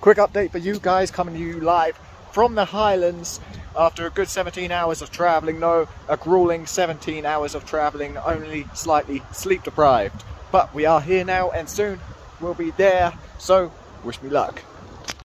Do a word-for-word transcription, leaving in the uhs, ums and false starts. Quick update for you guys, coming to you live from the Highlands after a good seventeen hours of traveling. No, a grueling seventeen hours of traveling, only slightly sleep deprived. But we are here now and soon we'll be there, so wish me luck.